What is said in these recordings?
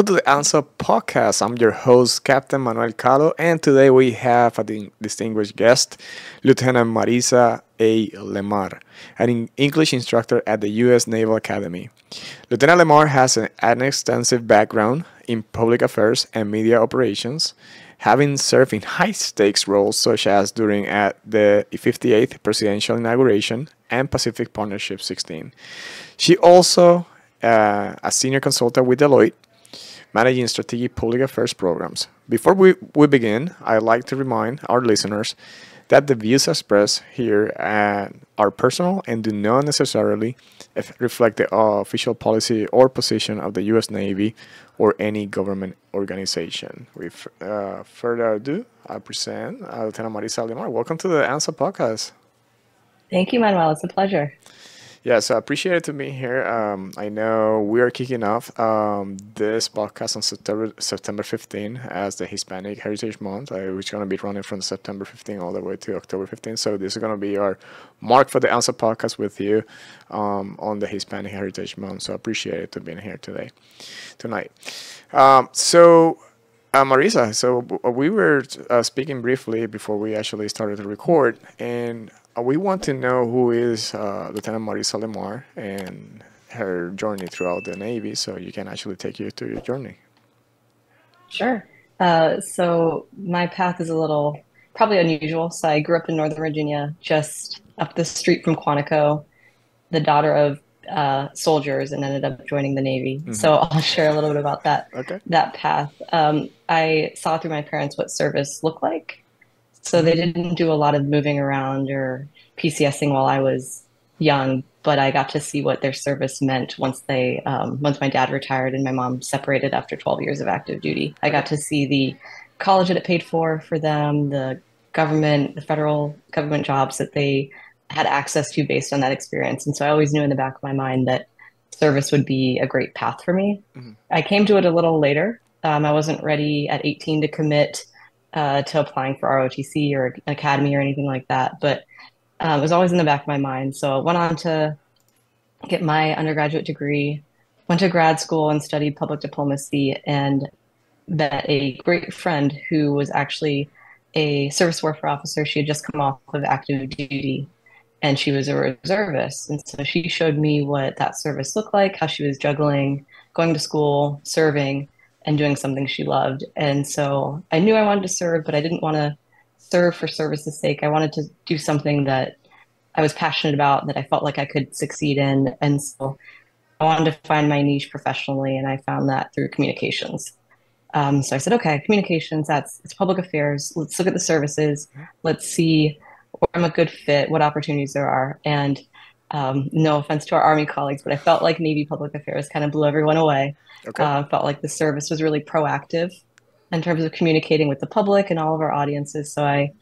Welcome to the ANSO podcast. I'm your host, Captain Manuel Calo, and today we have a distinguished guest, Lieutenant Marissa A. Lemar, an English instructor at the U.S. Naval Academy. Lieutenant Lemar has an extensive background in public affairs and media operations, having served in high-stakes roles such as during the 58th Presidential Inauguration and Pacific Partnership 16. She also a senior consultant with Deloitte, managing strategic public affairs programs. Before we begin, I'd like to remind our listeners that the views expressed here are personal and do not necessarily reflect the official policy or position of the U.S. Navy or any government organization. With further ado, I present Lieutenant Marissa Lemar. Welcome to the ANSO podcast. Thank you, Manuel. It's a pleasure. Yeah, so I appreciate it to be here. I know we are kicking off this podcast on September 15 as the Hispanic Heritage Month, which is going to be running from September 15 all the way to October 15. So this is going to be our mark for the ANSO podcast with you on the Hispanic Heritage Month. So I appreciate it to being here tonight. Marissa, so we were speaking briefly before we actually started to record, and we want to know who is Lieutenant Marissa Lemar and her journey throughout the Navy, so you can actually take you through your journey. Sure. So my path is a little probably unusual. So I grew up in Northern Virginia, just up the street from Quantico, the daughter of soldiers, and ended up joining the Navy. Mm-hmm. So I'll share a little bit about that, that path. I saw through my parents what service looked like. So they didn't do a lot of moving around or PCSing while I was young, but I got to see what their service meant once they, once my dad retired and my mom separated after 12 years of active duty. I got to see the college that it paid for them, the government, the federal government jobs that they had access to based on that experience. And so I always knew in the back of my mind that service would be a great path for me. Mm-hmm. I came to it a little later. I wasn't ready at 18 to commit to applying for ROTC or an academy or anything like that. But it was always in the back of my mind. So I went on to get my undergraduate degree, went to grad school and studied public diplomacy, and met a great friend who was actually a service warfare officer. She had just come off of active duty and she was a reservist. And so she showed me what that service looked like, how she was juggling, going to school, serving, and doing something she loved. And so I knew I wanted to serve, but I didn't want to serve for service's sake. I wanted to do something that I was passionate about, that I felt like I could succeed in. And so I wanted to find my niche professionally, and I found that through communications. So I said, okay, communications, it's public affairs. Let's look at the services. Let's see where I'm a good fit, what opportunities there are. And no offense to our Army colleagues, but I felt like Navy public affairs kind of blew everyone away. Okay. Felt like the service was really proactive in terms of communicating with the public and all of our audiences. So I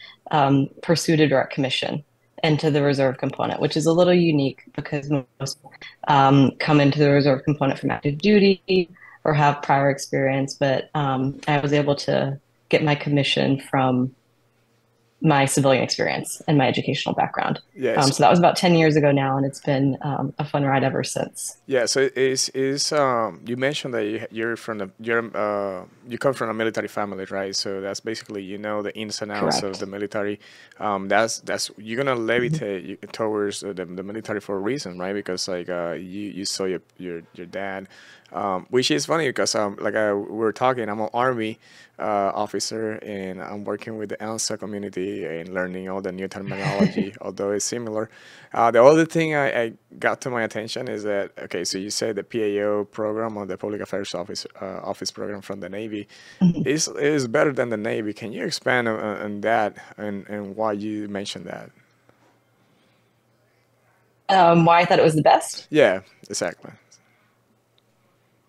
pursued a direct commission into the reserve component, which is a little unique because most come into the reserve component from active duty or have prior experience. But I was able to get my commission from my civilian experience and my educational background. Yes. So that was about 10 years ago now, and it's been a fun ride ever since. Yeah. So you mentioned that you're from you come from a military family, right? So that's basically, you know, the ins and outs of the military. You're gonna levitate towards the military for a reason, right? Because like you saw your dad. Which is funny because like we were talking, I'm an Army officer, and I'm working with the ANSO community and learning all the new terminology, although it's similar. The other thing I got to my attention is that, okay, so you said the PAO program or the Public Affairs Office program from the Navy is better than the Navy. Can you expand on that and why you mentioned that? Why I thought it was the best? Yeah, exactly.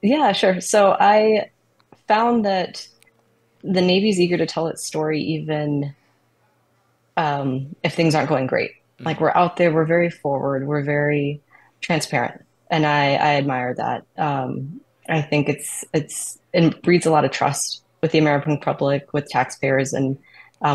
Yeah, sure. So I found that the Navy's eager to tell its story, even if things aren't going great. Like we're out there, we're very forward, we're very transparent, and I admire that. I think it breeds a lot of trust with the American public, with taxpayers, and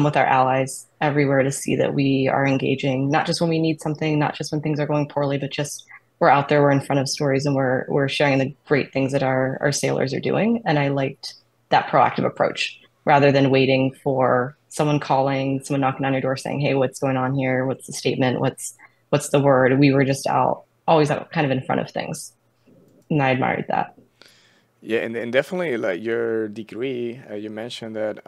with our allies everywhere to see that we are engaging, not just when we need something, not just when things are going poorly, but just we're out there, we're in front of stories, and we're sharing the great things that our sailors are doing. And I liked that proactive approach rather than waiting for someone calling, someone knocking on your door saying, hey, what's going on here? What's the statement? What's the word? We were just out, always out kind of in front of things. And I admired that. Yeah, and definitely like your degree, you mentioned that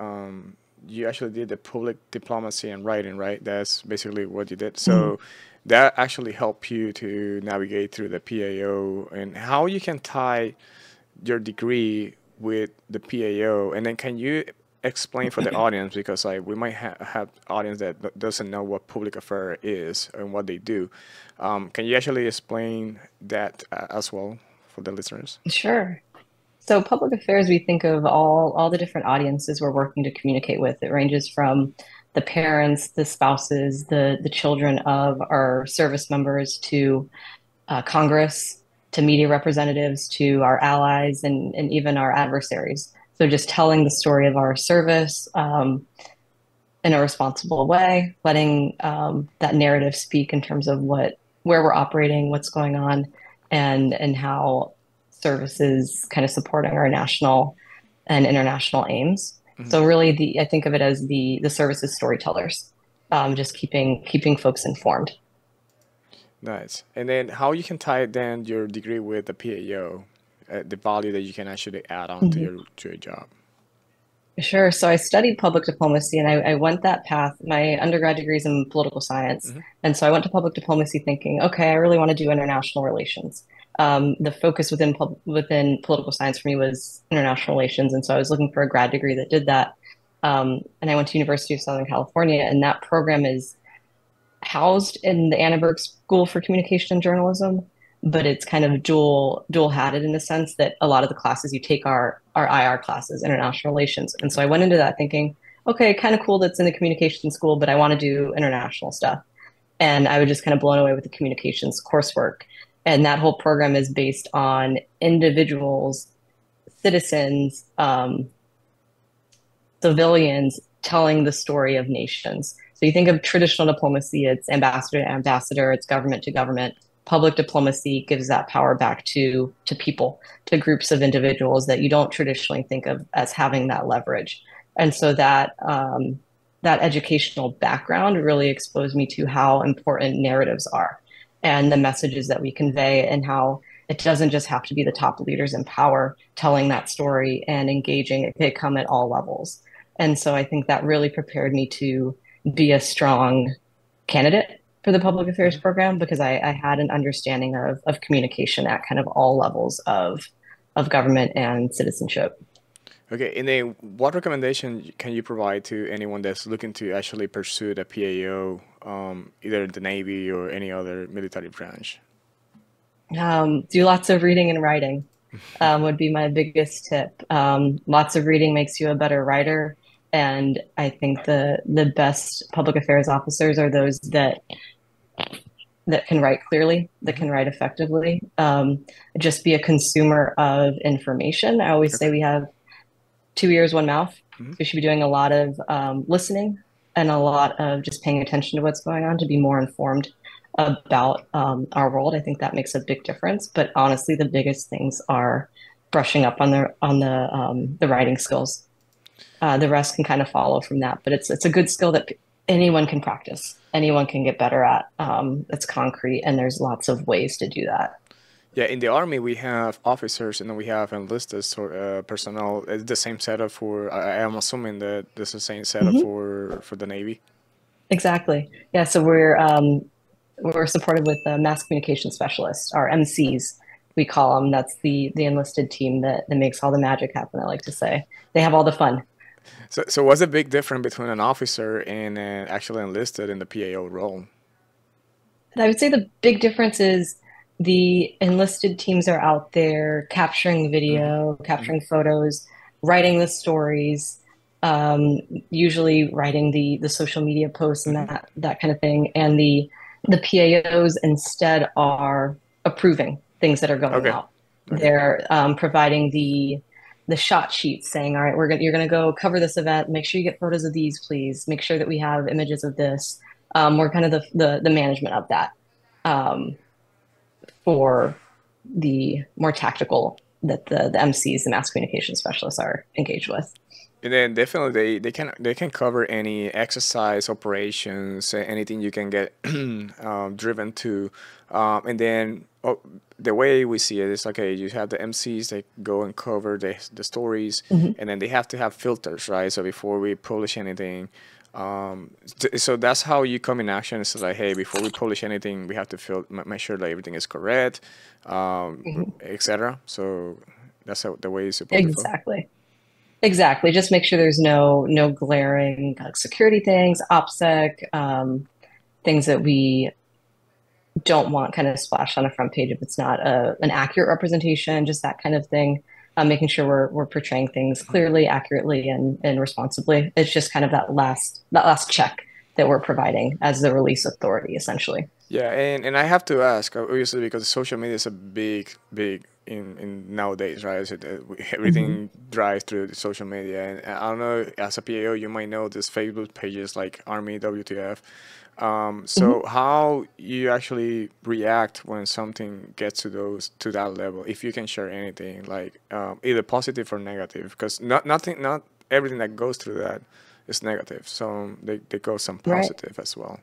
you actually did the public diplomacy and writing, right? That's basically what you did. So that actually helped you to navigate through the PAO and how you can tie your degree with the PAO. And then can you explain for the audience, because like we might have audience that doesn't know what public affair is and what they do. Can you actually explain that as well for the listeners? Sure. So public affairs, we think of all the different audiences we're working to communicate with. It ranges from the parents, the spouses, the children of our service members, to Congress, to media representatives, to our allies, and even our adversaries. So just telling the story of our service in a responsible way, letting that narrative speak in terms of where we're operating, what's going on, and how services kind of supporting our national and international aims. Mm-hmm. So really, I think of it as the services storytellers, just keeping folks informed. Nice. And then how you can tie then your degree with the PAO, the value that you can actually add on to your job. Sure. So I studied public diplomacy, and I went that path. My undergrad degree is in political science. Mm-hmm. And so I went to public diplomacy thinking, okay, I really want to do international relations. The focus within political science for me was international relations. And so I was looking for a grad degree that did that. And I went to University of Southern California, and that program is housed in the Annenberg School for Communication and Journalism, but it's kind of dual hatted in the sense that a lot of the classes you take are IR classes, international relations. And so I went into that thinking, okay, kind of cool that's in the communications school, but I want to do international stuff. And I was just kind of blown away with the communications coursework. And that whole program is based on individuals, citizens, civilians telling the story of nations. So you think of traditional diplomacy, it's ambassador to ambassador, it's government to government. Public diplomacy gives that power back to people, to groups of individuals that you don't traditionally think of as having that leverage. And so that educational background really exposed me to how important narratives are, and the messages that we convey, and how it doesn't just have to be the top leaders in power telling that story and engaging. It could come at all levels. And so I think that really prepared me to be a strong candidate for the public affairs program, because I had an understanding of communication at kind of all levels of government and citizenship. Okay, and then what recommendation can you provide to anyone that's looking to actually pursue the PAO, either the Navy or any other military branch? Do lots of reading and writing would be my biggest tip. Lots of reading makes you a better writer. And I think the best public affairs officers are those that can write clearly, that can write effectively. Just be a consumer of information. I always say we have 2 ears, 1 mouth. Mm-hmm. So we should be doing a lot of listening and a lot of just paying attention to what's going on to be more informed about our world. I think that makes a big difference. But honestly, the biggest things are brushing up on the writing skills. The rest can kind of follow from that. But it's a good skill that anyone can practice. Anyone can get better at. It's concrete, and there's lots of ways to do that. Yeah, in the Army, we have officers, and then we have enlisted personnel. It's the same setup for, I'm assuming that this is the same setup for the Navy. Exactly. Yeah, so we're supported with mass communication specialists, our MCs, we call them. That's the enlisted team that makes all the magic happen, I like to say. They have all the fun. So what's the big difference between an officer and an actually enlisted in the PAO role? I would say the big difference is the enlisted teams are out there capturing video, capturing photos, writing the stories, usually writing the social media posts and that kind of thing. And the PAOs instead are approving things that are going out. Okay. They're providing the shot sheets, saying, all right, you're going to go cover this event. Make sure you get photos of these, please. Make sure that we have images of this. We're kind of the management of that. or the more tactical that the MCs, the mass communication specialists, are engaged with. And then definitely they can cover any exercise, operations, anything you can get driven to. And then the way we see it is, okay, you have the MCs, they go and cover the stories, and then they have to have filters, right? So before we publish anything, so that's how you come in action. It's like, hey, before we publish anything, we have to make sure that everything is correct, etc. So that's how the way it's supposed to go. Exactly. Exactly. Just make sure there's no glaring security things, OPSEC, things that we don't want kind of splashed on the front page if it's not an accurate representation, just that kind of thing. Making sure we're portraying things clearly, accurately, and responsibly. It's just kind of that last check that we're providing as the release authority, essentially. Yeah, and I have to ask, obviously, because social media is a big in nowadays, right? So everything drives through social media, and I don't know, as a PAO, you might know this Facebook pages like Army WTF. So how you actually react when something gets to that level, if you can share anything, like either positive or negative, because not everything that goes through that is negative. So they go some positive as well.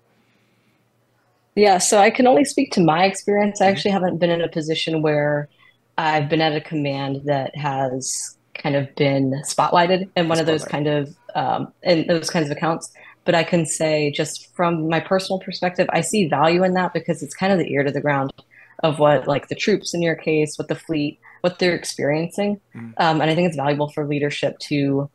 Yeah. So I can only speak to my experience. I actually haven't been in a position where I've been at a command that has kind of been spotlighted in one of those kind of in those kinds of accounts. But I can say, just from my personal perspective, I see value in that, because it's kind of the ear to the ground of what, like, the troops in your case, what the fleet, what they're experiencing. And I think it's valuable for leadership to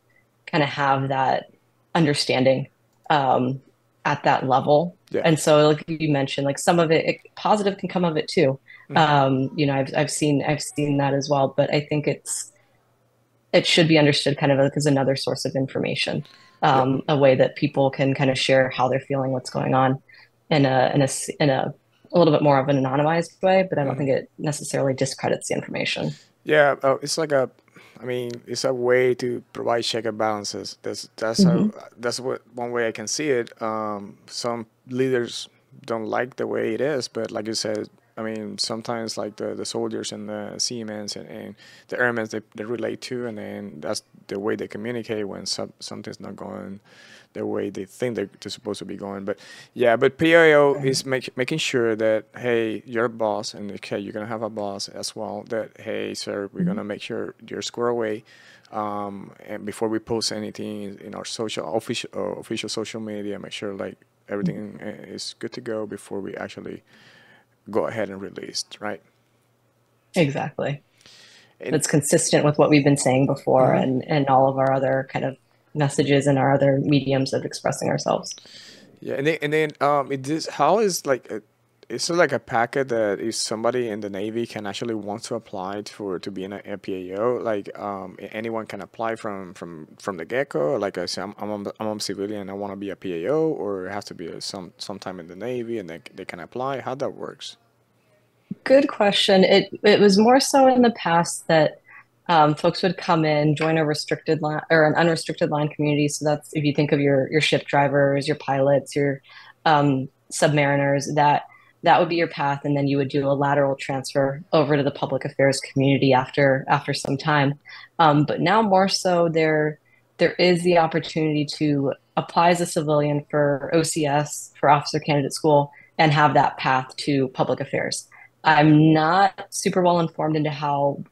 kind of have that understanding at that level. Yeah. And so, like you mentioned, like, some of it positive can come of it too. You know, I've seen that as well. But I think it should be understood kind of as another source of information. A way that people can kind of share how they're feeling, what's going on, in a little bit more of an anonymized way. But I don't think it necessarily discredits the information. Yeah, it's like it's a way to provide check and balances. That's one way I can see it. Some leaders don't like the way it is, but like you said, I mean, sometimes like the soldiers and the seamen and the airmen, they relate to, and then that's the way they communicate when something's not going the way they think they're supposed to be going. But yeah, but PAO is making sure that, hey, you're a boss, and okay, you're going to have a boss as well, that, hey, sir, we're going to make sure you're square away. And before we post anything in our official social media, make sure like everything is good to go before we actually go ahead and released, right? Exactly. It's consistent with what we've been saying before and all of our other kind of messages and our other mediums of expressing ourselves. Yeah, and then how is, like, is it like a packet that if somebody in the Navy can actually want to apply to be in a PAO, like anyone can apply from the get-go? Like, I say, I'm a civilian, I want to be a PAO, or it has to be sometime in the Navy, and they can apply? How that works? Good question. It was more so in the past that folks would come in, join a restricted line or an unrestricted line community. So that's, if you think of your ship drivers, your pilots, your submariners, that would be your path, and then you would do a lateral transfer over to the public affairs community after some time. But now more so, there is the opportunity to apply as a civilian for OCS, for Officer Candidate School, and have that path to public affairs. I'm not super well informed into how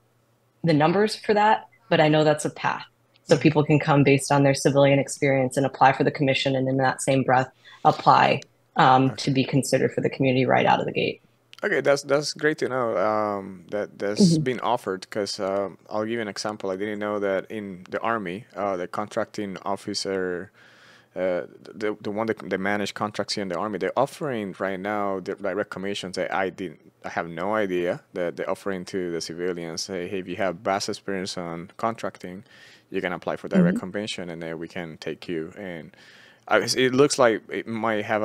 the numbers for that, but I know that's a path. So people can come based on their civilian experience and apply for the commission, and in that same breath, apply to be considered for the community right out of the gate. Okay, that's great to know that's been offered, because I'll give you an example. I didn't know that in the Army, the contracting officer, the one that they manage contracts here in the Army, they're offering right now the direct commissions that I have no idea that they're offering to the civilians. Say, hey, if you have vast experience on contracting, you can apply for direct commission, and then we can take you. And it looks like it might have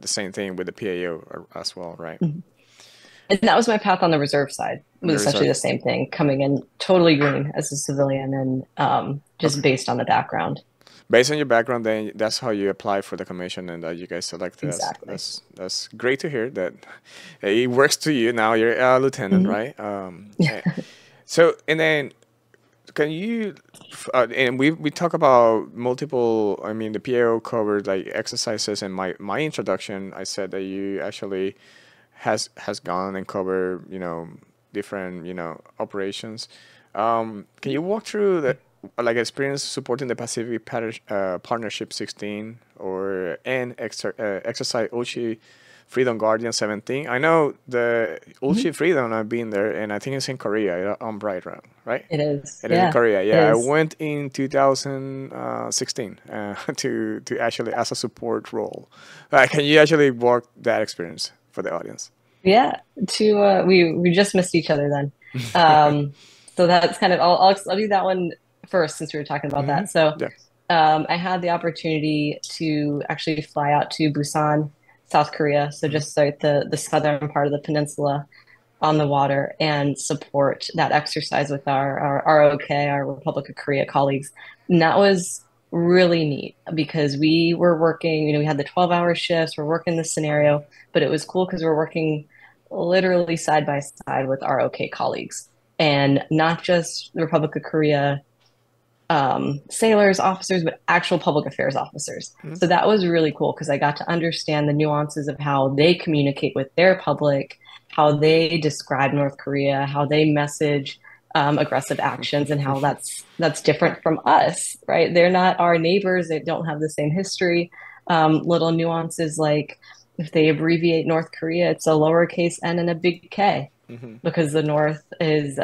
the same thing with the PAO as well, right? And that was my path on the reserve side. It was essentially the same thing, coming in totally green as a civilian, and just based on the background. based on your background, then that's how you apply for the commission, and you guys selected. Exactly. That's great to hear that it works to you. Now you're a lieutenant, mm-hmm. right? Yeah. So, and then can you, and we talk about multiple, I mean, the PAO covered like exercises, and my introduction, I said that you actually has gone and covered, you know, different, you know, operations. Can you walk through the like experience supporting the Pacific Partnership 16 or an exercise Ulchi Freedom Guardian 17? I know the Ulchi mm-hmm. Freedom, I've been there, and I think it's in Korea on Bright Round, right? It is. It is in Korea. Yeah, I went in 2016 to actually as a support role. Can you actually walk that experience for the audience? Yeah, we just missed each other then. So that's kind of, I'll do that one first since we were talking about mm-hmm. that. So yeah. I had the opportunity to actually fly out to Busan, South Korea. So just like the southern part of the peninsula on the water, and support that exercise with our ROK, our Republic of Korea colleagues. And that was really neat because we were working, you know, we had the 12-hour shifts, we're working this scenario, but it was cool because we're working literally side by side with ROK colleagues. And not just the Republic of Korea sailors, officers, but actual public affairs officers. Mm-hmm. So that was really cool because I got to understand the nuances of how they communicate with their public, how they describe North Korea, how they message aggressive actions, and how that's different from us, right? They're not our neighbors. They don't have the same history. Little nuances like if they abbreviate North Korea, it's a lowercase n and a big K. Mm-hmm. Because the North is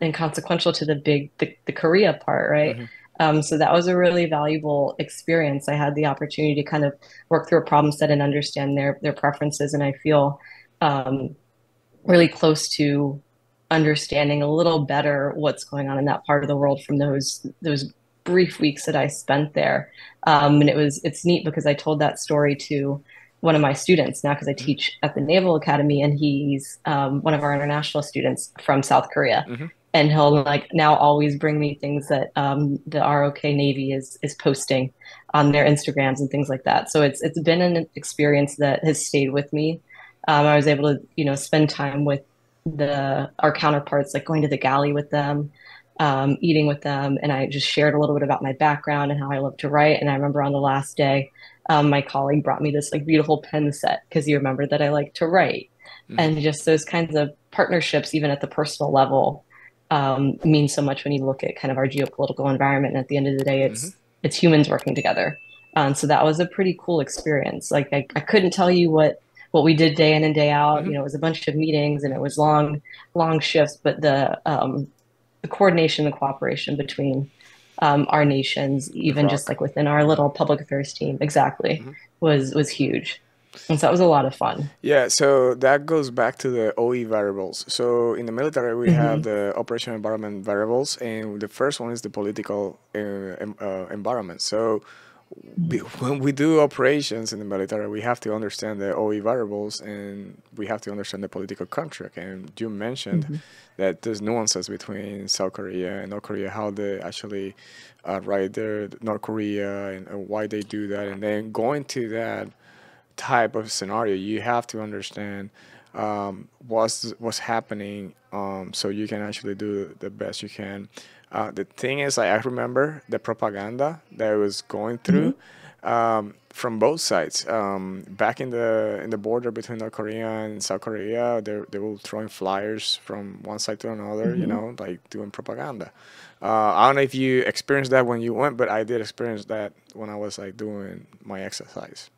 inconsequential to the Korea part, right? Mm-hmm. So that was a really valuable experience. I had the opportunity to kind of work through a problem set and understand their preferences, and I feel really close to understanding a little better what's going on in that part of the world from those brief weeks that I spent there. And it's neat because I told that story to one of my students now, because I teach at the Naval Academy, and he's one of our international students from South Korea. Mm-hmm. And he'll like now always bring me things that the ROK Navy is posting on their Instagrams and things like that. So it's been an experience that has stayed with me. I was able to, you know, spend time with our counterparts, like going to the galley with them, eating with them. And I just shared a little bit about my background and how I love to write. And I remember on the last day, my colleague brought me this like beautiful pen set because he remembered that I like to write. Mm-hmm. And just those kinds of partnerships, even at the personal level, mean so much when you look at kind of our geopolitical environment. And at the end of the day, it's mm-hmm. it's humans working together. So that was a pretty cool experience. Like I couldn't tell you what we did day in and day out. Mm-hmm. You know, it was a bunch of meetings and it was long shifts, but the coordination, the cooperation between our nations, even just like within our little public affairs team, exactly, mm-hmm. was huge. And so that was a lot of fun. Yeah, so that goes back to the OE variables. So in the military, we mm-hmm. have the operational environment variables, and the first one is the political environment. So when we do operations in the military, we have to understand the OE variables, and we have to understand the political contract. And you mentioned mm-hmm. that there's nuances between South Korea and North Korea, how they actually write their North Korea and why they do that. And then going to that type of scenario, you have to understand what's happening, so you can actually do the best you can. The thing is, I remember the propaganda that I was going through mm-hmm. From both sides. Back in the border between North Korea and South Korea, they were throwing flyers from one side to another, mm-hmm. you know, like doing propaganda. I don't know if you experienced that when you went, but I did experience that when I was like doing my exercise.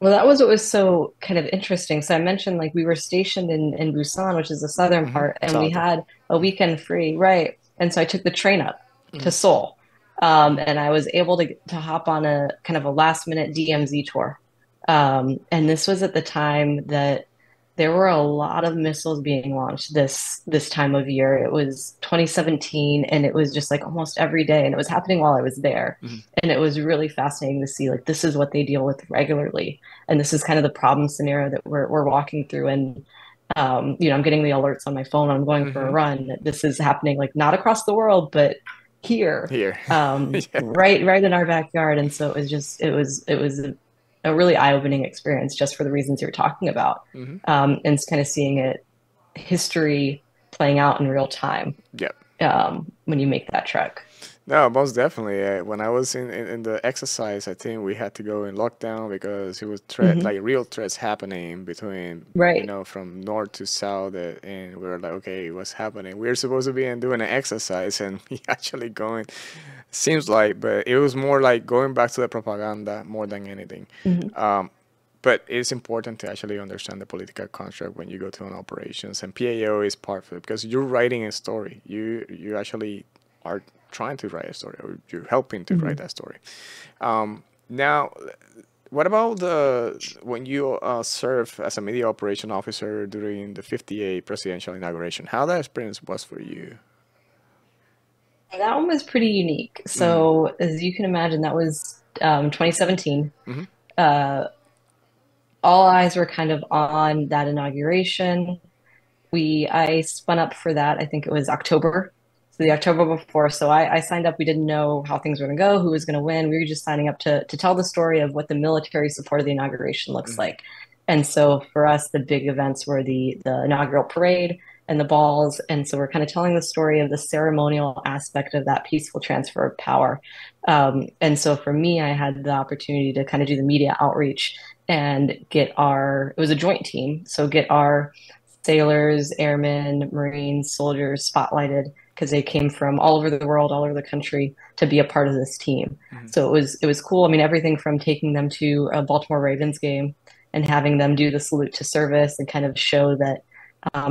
Well, that was what was so kind of interesting. So I mentioned like we were stationed in Busan, which is the southern mm-hmm. part, and we had a weekend free, right? And so I took the train up mm-hmm. to Seoul, and I was able to hop on a kind of a last minute DMZ tour. And this was at the time that there were a lot of missiles being launched this time of year. It was 2017, and it was just like almost every day, and it was happening while I was there. Mm-hmm. And it was really fascinating to see, like, this is what they deal with regularly. And this is kind of the problem scenario that we're walking through. And, you know, I'm getting the alerts on my phone. I'm going mm-hmm. for a run. This is happening, like, not across the world, but here. Yeah. Right in our backyard. And so it was just, it was a really eye-opening experience, just for the reasons you're talking about. Mm-hmm. And it's kind of seeing history playing out in real time. Yep. When you make that trek. No, most definitely. When I was in the exercise, I think we had to go in lockdown because it was like real threats happening between, you know, from north to south, and we were like, okay, what's happening? We're supposed to be doing an exercise, and we actually going. Seems like, but it was more like going back to the propaganda more than anything. Mm-hmm. But it's important to actually understand the political construct when you go to an operations, and PAO is part of it because you're writing a story. You actually are trying to write a story, or you're helping to write that story. Now, what about when you served as a media operation officer during the 58th presidential inauguration? How that experience was for you? That one was pretty unique. So as you can imagine, that was 2017. Mm-hmm. All eyes were kind of on that inauguration. I spun up for that. I think it was October. So the October before. So I signed up. We didn't know how things were going to go, who was going to win. We were just signing up to tell the story of what the military support of the inauguration looks like. And so for us, the big events were the inaugural parade and the balls. And so we're kind of telling the story of the ceremonial aspect of that peaceful transfer of power. And so for me, I had the opportunity to kind of do the media outreach and get it was a joint team. So get our sailors, airmen, Marines, soldiers spotlighted, because they came from all over the world, all over the country to be a part of this team. Mm-hmm. So it was cool. I mean, everything from taking them to a Baltimore Ravens game and having them do the salute to service and kind of show that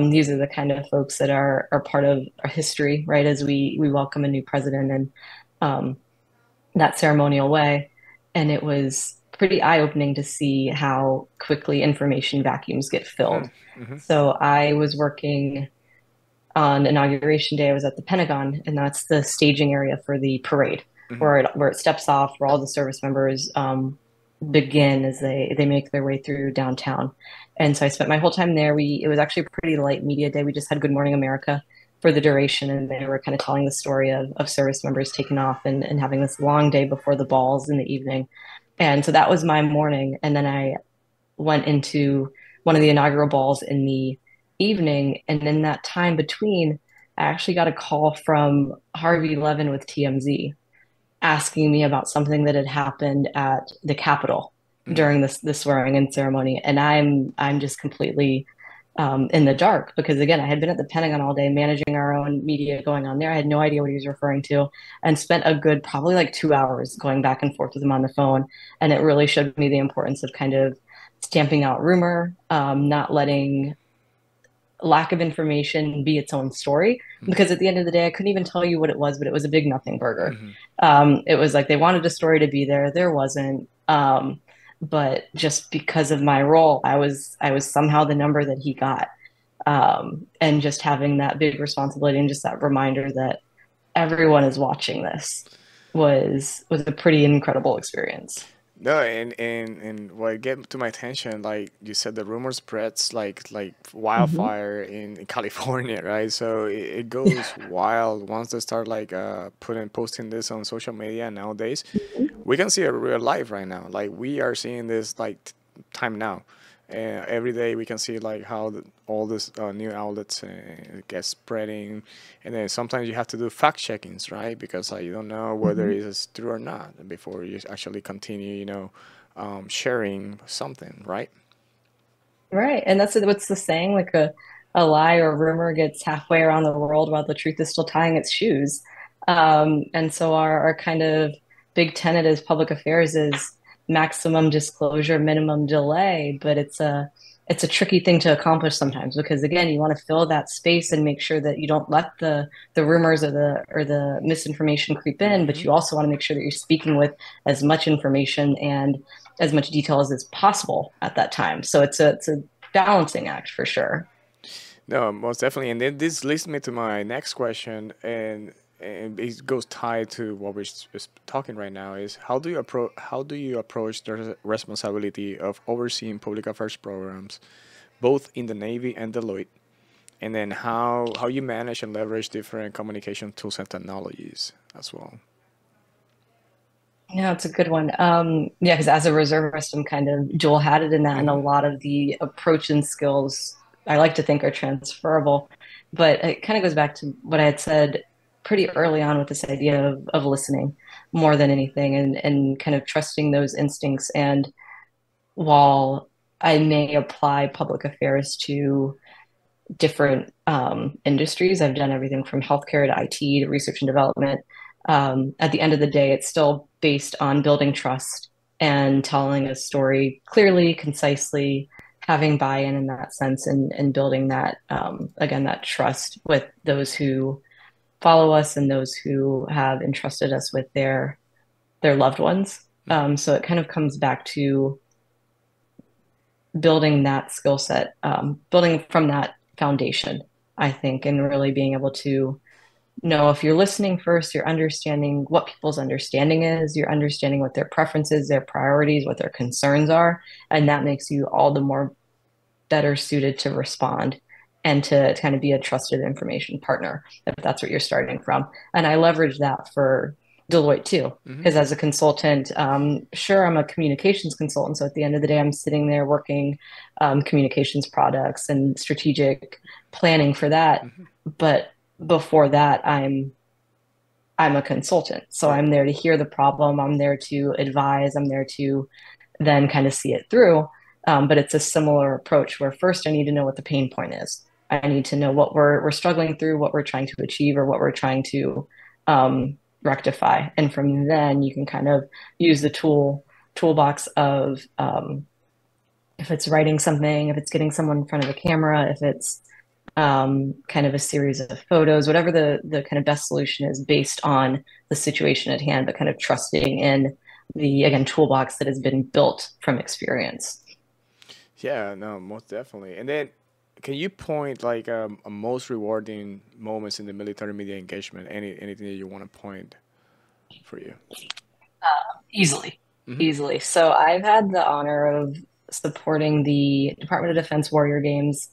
these are the kind of folks that are part of our history, right? As we welcome a new president in that ceremonial way. And it was pretty eye-opening to see how quickly information vacuums get filled. Mm-hmm. So I was working on Inauguration Day. I was at the Pentagon, and that's the staging area for the parade, where it steps off, where all the service members begin as they make their way through downtown. And so I spent my whole time there. It was actually a pretty light media day. We just had Good Morning America for the duration, and they were kind of telling the story of service members taking off and having this long day before the balls in the evening. And so that was my morning. And then I went into one of the inaugural balls in the evening. And in that time between, I actually got a call from Harvey Levin with TMZ asking me about something that had happened at the Capitol during the swearing-in ceremony. And I'm just completely in the dark, because again, I had been at the Pentagon all day managing our own media going on there. I had no idea what he was referring to, and spent a good, probably like 2 hours going back and forth with him on the phone. And it really showed me the importance of kind of stamping out rumor, not letting lack of information be its own story, because at the end of the day, I couldn't even tell you what it was, but it was a big nothing burger. It was like they wanted a story to be there. There wasn't. But just because of my role, I was somehow the number that he got. And just having that big responsibility and just that reminder that everyone is watching this was a pretty incredible experience. No, and what get to my attention, like you said, the rumor spreads like wildfire in California, right? So it goes wild once they start like posting this on social media nowadays. We can see it real life right now. Like we are seeing this like time now. Every day we can see like how all this new outlets get spreading, and then sometimes you have to do fact checkings, right? Because like you don't know whether it's true or not before you actually continue, you know, sharing something, right? Right, and that's what's the saying, like a lie or a rumor gets halfway around the world while the truth is still tying its shoes. And so our kind of big tenet as public affairs is maximum disclosure, minimum delay, but it's a tricky thing to accomplish sometimes, because again, you want to fill that space and make sure that you don't let the rumors or the misinformation creep in, but you also want to make sure that you're speaking with as much information and as much detail as is possible at that time. So it's a balancing act for sure. No, most definitely. And then this leads me to my next question, and it goes tied to what we're talking right now, is how do you approach the responsibility of overseeing public affairs programs, both in the Navy and Deloitte, and then how you manage and leverage different communication tools and technologies as well. Yeah, it's a good one. Yeah, because as a reservist, I'm kind of dual-hatted in that, and a lot of the approach and skills I like to think are transferable. But it kind of goes back to what I had said pretty early on with this idea of listening more than anything, and kind of trusting those instincts. And while I may apply public affairs to different industries, I've done everything from healthcare to IT to research and development. At the end of the day, it's still based on building trust and telling a story clearly, concisely, having buy-in in that sense, and building that, again, that trust with those who follow us and those who have entrusted us with their loved ones. So it kind of comes back to building that skill set, building from that foundation, I think, and really being able to know if you're listening first, you're understanding what people's understanding is, you're understanding what their preferences, their priorities, what their concerns are, and that makes you all the more better suited to respond and to kind of be a trusted information partner, if that's what you're starting from. And I leverage that for Deloitte too, because as a consultant, sure, I'm a communications consultant. So at the end of the day, I'm sitting there working communications products and strategic planning for that. But before that, I'm a consultant. So I'm there to hear the problem. I'm there to advise. I'm there to then kind of see it through. But it's a similar approach where first I need to know what the pain point is. I need to know what we're struggling through, what we're trying to achieve, or what we're trying to rectify. And from then you can kind of use the toolbox of if it's writing something, if it's getting someone in front of a camera, if it's kind of a series of photos, whatever the kind of best solution is based on the situation at hand, but kind of trusting in the, again, toolbox that has been built from experience. Yeah, no, most definitely. And then can you point like a most rewarding moments in the military media engagement? Anything that you want to point for you? Easily. So I've had the honor of supporting the Department of Defense Warrior Games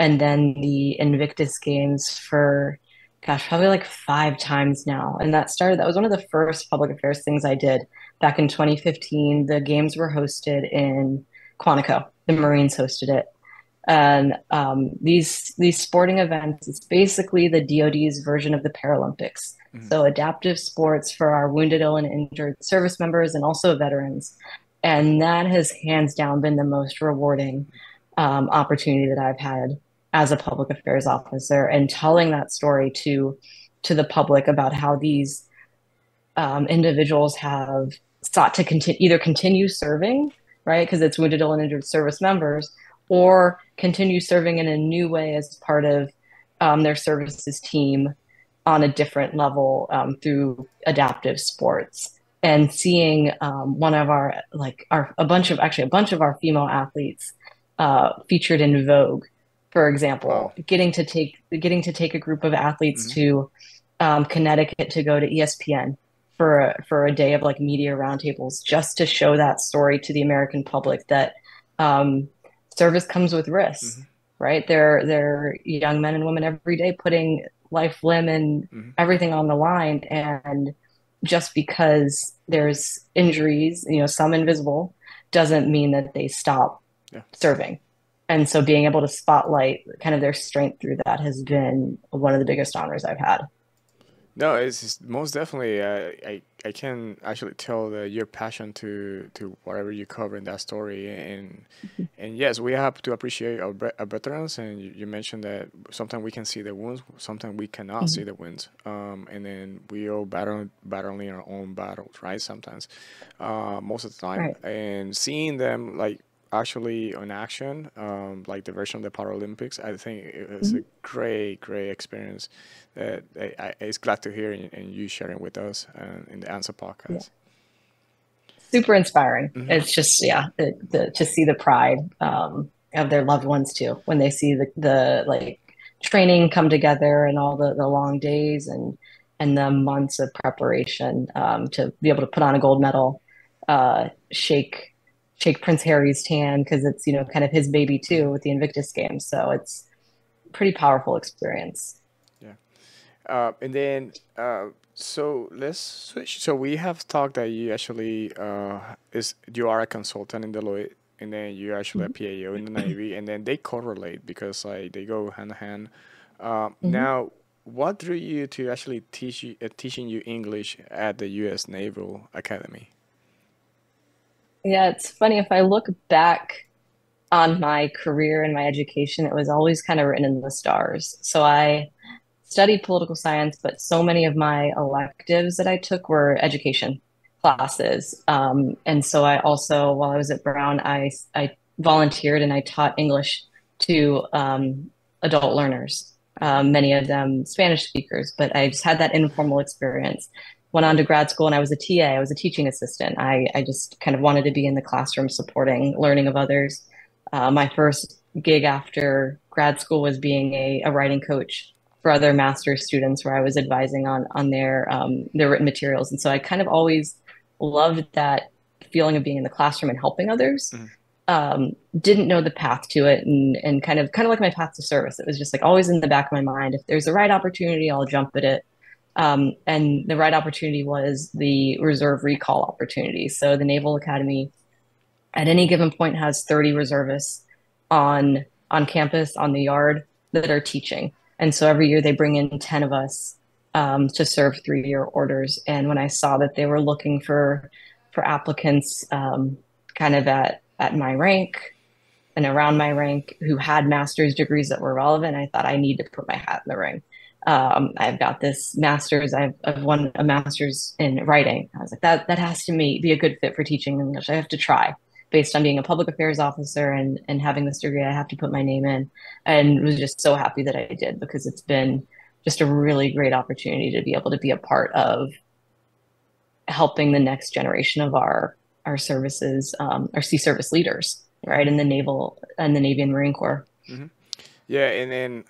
and then the Invictus Games for, gosh, probably like 5 times now. And that was one of the first public affairs things I did back in 2015. The games were hosted in Quantico. The Marines hosted it. And these sporting events, it's basically the DOD's version of the Paralympics. So adaptive sports for our wounded, ill, and injured service members and also veterans. And that has hands down been the most rewarding opportunity that I've had as a public affairs officer, and telling that story to the public about how these individuals have sought to either continue serving, right, because it's wounded, ill, and injured service members, or continue serving in a new way as part of their services team on a different level through adaptive sports. And seeing a bunch of our female athletes featured in Vogue, for example, getting to take a group of athletes to Connecticut to go to ESPN for a day of like media roundtables, just to show that story to the American public that service comes with risks, right? They're young men and women every day putting life, limb, and everything on the line. And just because there's injuries, you know, some invisible, doesn't mean that they stop serving. And so being able to spotlight kind of their strength through that has been one of the biggest honors I've had. No, it's most definitely, I can actually tell that your passion to whatever you cover in that story. And and yes, we have to appreciate our veterans. And you mentioned that sometimes we can see the wounds, sometimes we cannot see the wounds. And then we are battling our own battles, right? Sometimes, most of the time. Right. And seeing them like actually in action, like the version of the Paralympics, I think it was a great experience that it's glad to hear, and you sharing with us in the ANSO podcast. Super inspiring. It's just, to see the pride of their loved ones too, when they see the like training come together and all the long days and the months of preparation to be able to put on a gold medal, shake Prince Harry's tan, because it's, you know, kind of his baby too, with the Invictus Games. So it's pretty powerful experience. Yeah. And then, so let's switch. So we have talked that you actually, you are a consultant in Deloitte, and then you're actually a PAO in the Navy, and then they correlate because like they go hand in hand. Now, what drew you to actually teaching you English at the U.S. Naval Academy? Yeah, it's funny. If I look back on my career and my education, it was always kind of written in the stars. So I studied political science, but so many of my electives that I took were education classes. And so I also, while I was at Brown, I volunteered and I taught English to adult learners. Many of them Spanish speakers, but I just had that informal experience. Went on to grad school and I was a TA, I was a teaching assistant. I just kind of wanted to be in the classroom supporting learning of others. My first gig after grad school was being a writing coach for other master's students where I was advising on their written materials. And so I kind of always loved that feeling of being in the classroom and helping others. Didn't know the path to it, and kind of like my path to service. It was just like always in the back of my mind, if there's the right opportunity, I'll jump at it. And the right opportunity was the reserve recall opportunity. So the Naval Academy at any given point has 30 reservists on campus, on the yard, that are teaching. And so every year they bring in 10 of us to serve 3-year orders. And when I saw that they were looking for applicants kind of at my rank and around my rank who had master's degrees that were relevant, I thought I need to put my hat in the ring. I've got this master's, I've won a master's in writing. I was like, that has to be a good fit for teaching English. I have to try. Based on being a public affairs officer and having this degree, I have to put my name in, and was just so happy that I did, because it's been just a really great opportunity to be able to be a part of helping the next generation of our services, our sea service leaders, right, in the Navy and Marine Corps. Yeah, and then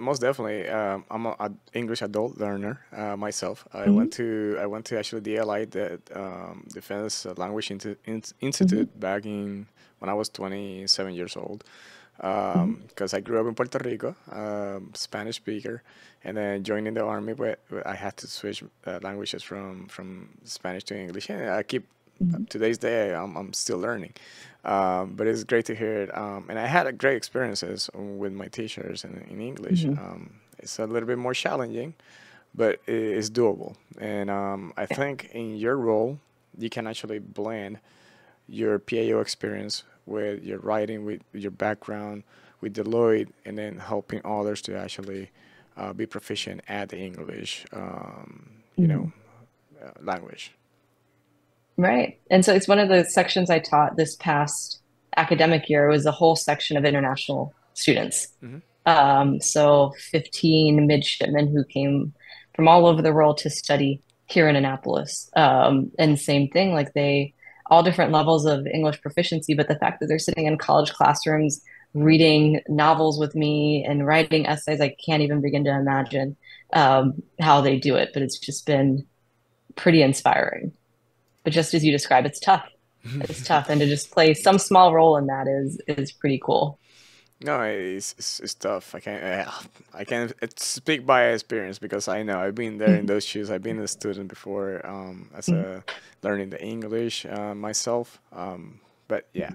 most definitely, I'm an English adult learner myself. I went to actually DLI, the Defense Language Institute, back in when I was 27 years old, because I grew up in Puerto Rico, Spanish speaker, and then joining the Army, but I had to switch languages from Spanish to English, and I keep. Today's day, I'm still learning, but it's great to hear it. And I had great experiences with my teachers in English. It's a little bit more challenging, but it's doable. And I think in your role, you can actually blend your PAO experience with your writing, with your background, with Deloitte, and then helping others to actually be proficient at the English, you know, language. Right. And so it's one of the sections I taught this past academic year. It was a whole section of international students. So 15 midshipmen who came from all over the world to study here in Annapolis. And same thing, like all different levels of English proficiency, but the fact that they're sitting in college classrooms reading novels with me and writing essays, I can't even begin to imagine how they do it, but it's just been pretty inspiring. But just as you describe, it's tough. It's tough, and to just play some small role in that is pretty cool. No, it's tough. I can't speak by experience, because I know I've been there in those shoes. I've been a student before, as a learning the English myself. But yeah,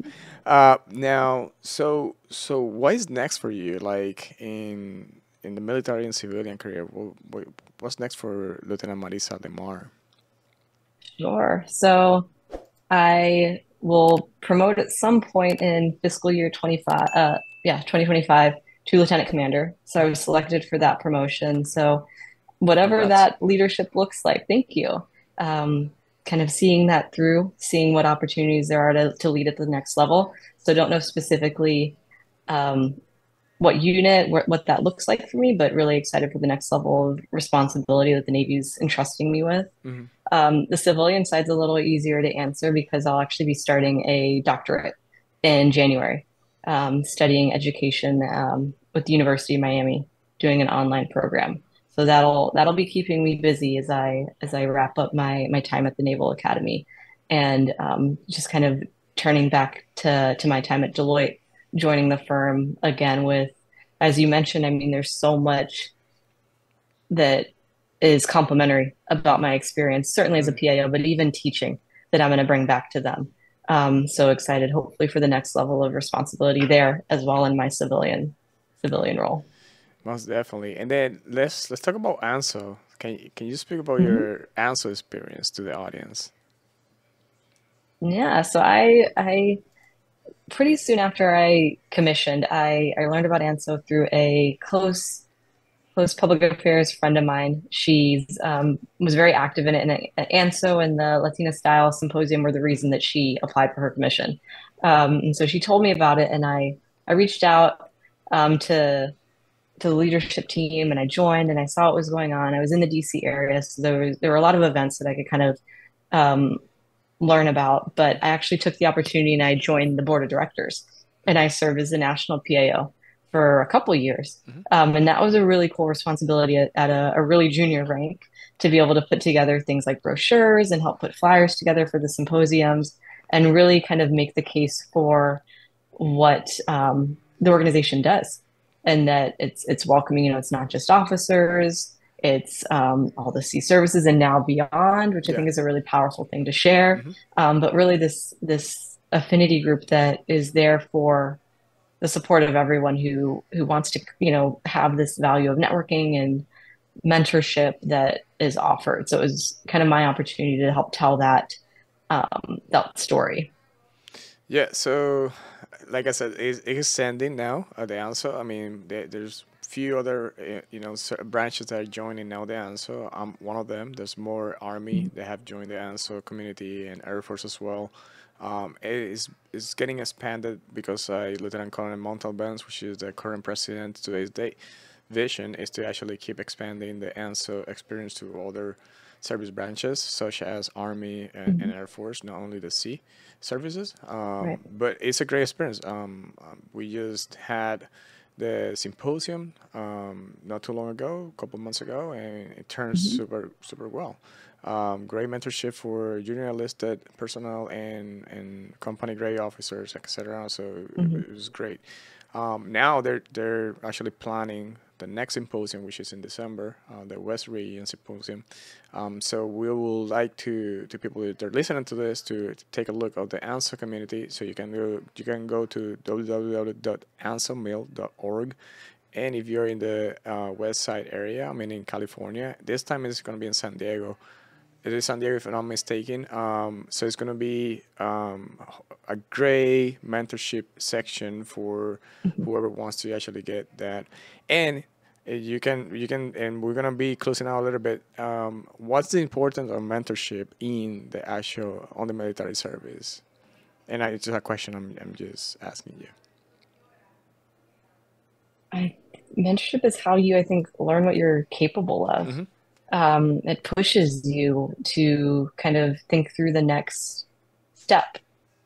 now so what is next for you? Like in the military and civilian career, what's next for Lieutenant Marissa Lemar? Sure. So I will promote at some point in fiscal year 2025 to lieutenant commander. So I was selected for that promotion. So whatever that leadership looks like, thank you. Kind of seeing that through, seeing what opportunities there are to lead at the next level. So I don't know specifically what unit, what that looks like for me, but really excited for the next level of responsibility that the Navy's entrusting me with. The civilian side's a little easier to answer, because I'll actually be starting a doctorate in January, studying education with the University of Miami, doing an online program. So that'll be keeping me busy as I wrap up my time at the Naval Academy, and just kind of turning back to my time at Deloitte, joining the firm again with as you mentioned, I mean, there's so much that is complimentary about my experience, certainly as a PAO, but even teaching, that I'm going to bring back to them. So excited, hopefully, for the next level of responsibility there as well in my civilian role. Most definitely. And then let's talk about ANSO. Can you speak about your ANSO experience to the audience? Yeah, so I pretty soon after I commissioned, I learned about ANSO through a close public affairs friend of mine. She was very active in it, and ANSO and the Latina Style Symposium were the reason that she applied for her commission. And so she told me about it, and I reached out to the leadership team, and I joined, and I saw what was going on. I was in the DC area, so there were a lot of events that I could kind of learn about, but I actually took the opportunity and I joined the board of directors, and I served as the national PAO for a couple years. And that was a really cool responsibility at a really junior rank, to be able to put together things like brochures and help put flyers together for the symposiums, and really kind of make the case for what the organization does, and that it's welcoming. You know, it's not just officers, it's all the sea services and now beyond, which I think is a really powerful thing to share. But really this affinity group that is there for the support of everyone who wants to, you know, have this value of networking and mentorship that is offered. So it was kind of my opportunity to help tell that story. Yeah. So like I said, it is sending now the ANSO. I mean, there's few other, you know, branches that are joining now the ANSO. I'm one of them. There's more Army that have joined the ANSO community, and Air Force as well. It's getting expanded because Lieutenant Colonel Montalbanz, which is the current president today's day, vision is to actually keep expanding the ANSO experience to other service branches, such as Army and Air Force, not only the sea services. But it's a great experience. We just had the symposium not too long ago, a couple months ago, and it turned super well. Great mentorship for junior enlisted personnel and company grade officers, etc. So it was great. Now they're actually planning the next symposium, which is in December, the West Region Symposium. So we will like to people that are listening to this to take a look at the ANSO community. So you can go to www.ansomil.org. And if you're in the West Side area, I mean in California, this time it's going to be in San Diego. It is San Diego, if I'm not mistaken. So it's going to be a great mentorship section for whoever wants to actually get that. And and we're going to be closing out a little bit. What's the importance of mentorship in the actual, on the military service? And it's just a question I'm just asking you. Mentorship is how you, I think, learn what you're capable of. It pushes you to kind of think through the next step,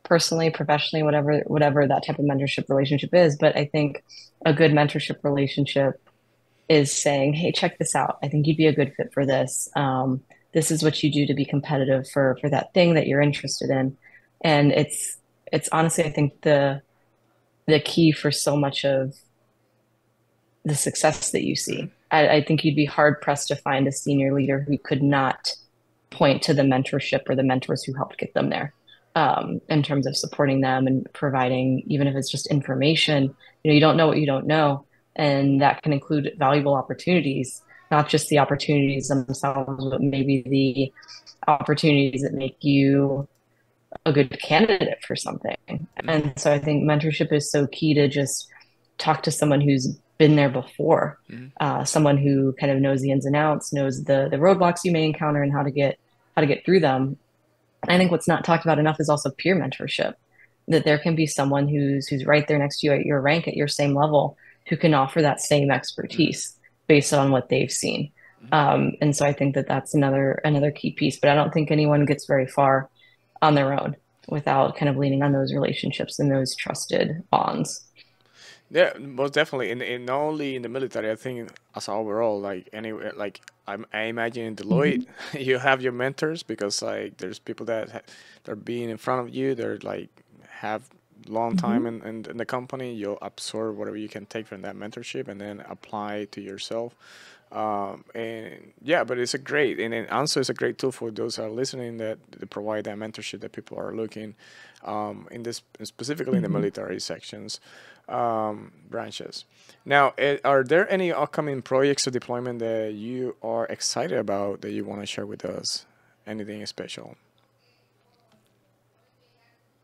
personally, professionally, whatever that type of mentorship relationship is. But I think a good mentorship relationship is saying, hey, check this out. I think you'd be a good fit for this. This is what you do to be competitive for that thing that you're interested in. And it's honestly, I think the key for so much of the success that you see. I think you'd be hard pressed to find a senior leader who could not point to the mentorship or the mentors who helped get them there, in terms of supporting them and providing, even if it's just information. You know, you don't know what you don't know, and that can include valuable opportunities, not just the opportunities themselves, but maybe the opportunities that make you a good candidate for something. And so I think mentorship is so key, to just talk to someone who's been there before, someone who kind of knows the ins and outs, knows the roadblocks you may encounter and how to get through them. I think what's not talked about enough is also peer mentorship, that there can be someone who's right there next to you at your rank, at your same level, who can offer that same expertise based on what they've seen. And so I think that's another key piece, but I don't think anyone gets very far on their own without kind of leaning on those relationships and those trusted bonds. Yeah, most definitely, and not only in the military. I think as overall, like anywhere, like I imagine in Deloitte, you have your mentors, because like there's people that are being in front of you. They're like have long time in the company, you'll absorb whatever you can take from that mentorship and then apply to yourself. And yeah, but it's a great, and ANSO is a great tool for those who are listening that provide that mentorship that people are looking in this, specifically in the military sections, branches. Now, are there any upcoming projects or deployment that you are excited about that you want to share with us? Anything special?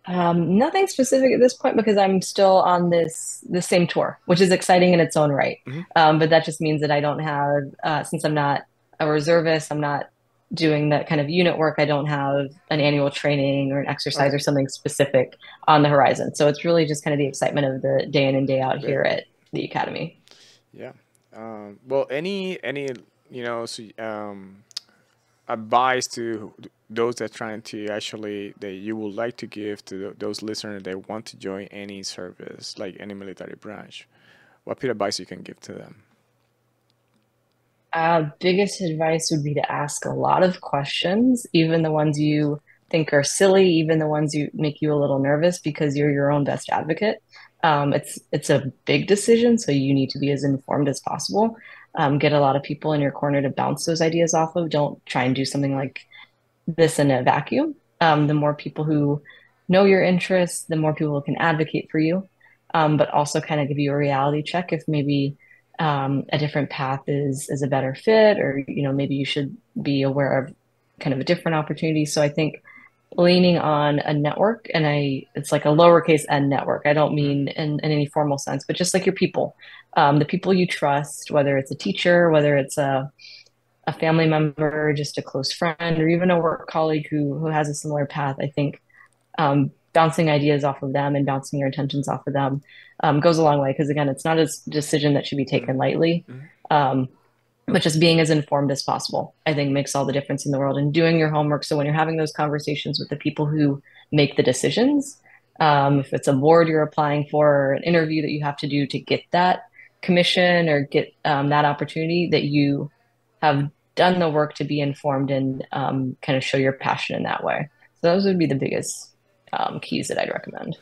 Nothing specific at this point because I'm still on the same tour, which is exciting in its own right. But that just means that I don't have, since I'm not a reservist, I'm not doing that kind of unit work. I don't have an annual training or an exercise or something specific on the horizon. So it's really just kind of the excitement of the day in and day out here at the academy. Yeah. Well, any you know, so, advice to those that are trying to actually, that you would like to give to those listeners that want to join any service, like any military branch, what bit of advice you can give to them? Biggest advice would be to ask a lot of questions, even the ones you think are silly, even the ones you make you a little nervous, because you're your own best advocate. It's a big decision, so you need to be as informed as possible. Get a lot of people in your corner to bounce those ideas off of. Don't try and do something like this in a vacuum. The more people who know your interests, the more people can advocate for you, but also kind of give you a reality check if maybe a different path is a better fit, or, you know, maybe you should be aware of kind of a different opportunity. So I think leaning on a network, and it's like a lowercase n network. I don't mean in any formal sense, but just like your people, the people you trust, whether it's a teacher, whether it's a family member, just a close friend, or even a work colleague who has a similar path. I think bouncing ideas off of them and bouncing your intentions off of them goes a long way. Because again, it's not a decision that should be taken lightly, but just being as informed as possible, I think, makes all the difference in the world, and doing your homework. So when you're having those conversations with the people who make the decisions, if it's a board you're applying for, or an interview that you have to do to get that commission or get that opportunity, that you have done the work to be informed and kind of show your passion in that way. So those would be the biggest keys that I'd recommend.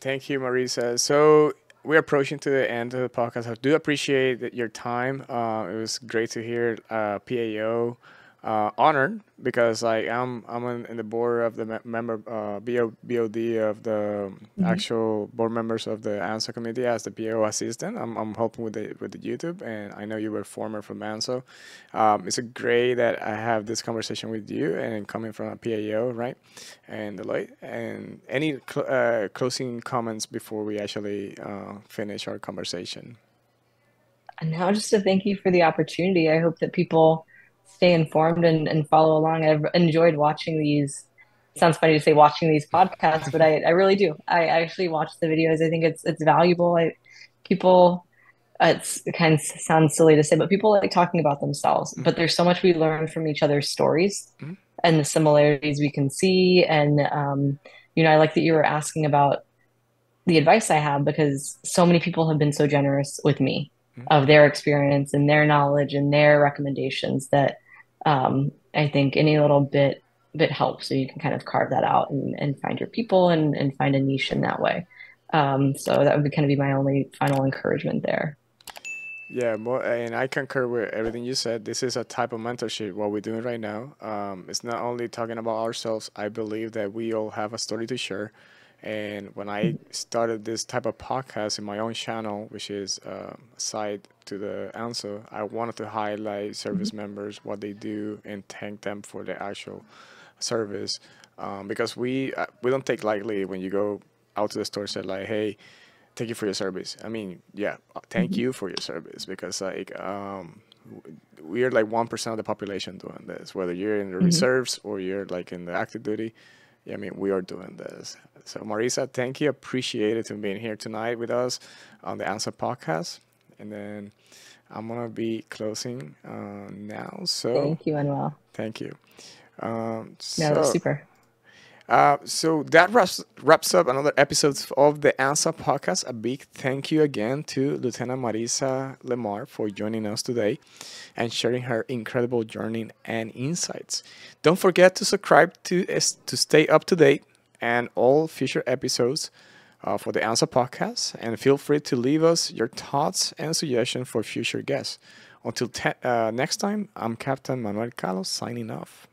Thank you, Marissa. So we're approaching to the end of the podcast. I do appreciate your time. It was great to hear PAO honored, because like I'm in the board of the member BOD of the actual board members of the ANSO committee as the PAO assistant. I'm helping with the YouTube, and I know you were former from ANSO. It's a great that I have this conversation with you, and coming from a PAO, right, and Deloitte. And any closing comments before we actually finish our conversation? And now, just to thank you for the opportunity. I hope that people stay informed and follow along. I've enjoyed watching these. It sounds funny to say watching these podcasts, but I really do. I actually watch the videos. I think it's valuable. It kind of sounds silly to say, but people like talking about themselves. But there's so much we learn from each other's stories and the similarities we can see. And, you know, I like that you were asking about the advice I have, because so many people have been so generous with me of their experience and their knowledge and their recommendations that I think any little bit helps. So you can kind of carve that out and find your people and find a niche in that way. So that would kind of be my only final encouragement there. Yeah, and I concur with everything you said. This is a type of mentorship, what we're doing right now. It's not only talking about ourselves. I believe that we all have a story to share. And when I started this type of podcast in my own channel, which is side to the ANSO, I wanted to highlight service members, what they do, and thank them for the actual service. Because we don't take lightly when you go out to the store and say, like, hey, thank you for your service. I mean, yeah, thank you for your service, because, like, we are like 1% of the population doing this, whether you're in the reserves or you're, like, in the active duty. I mean, we are doing this. So, Marissa, thank you. Appreciate it for being here tonight with us on the ANSO podcast. And then I'm going to be closing now. So thank you, Manuel. Thank you. No, that's super. So that wraps up another episode of the ANSO podcast. A big thank you again to Lieutenant Marissa Lemar for joining us today and sharing her incredible journey and insights. Don't forget to subscribe to stay up to date and all future episodes for the ANSO podcast, and feel free to leave us your thoughts and suggestions for future guests. Until next time, I'm Captain Manuel Calo signing off.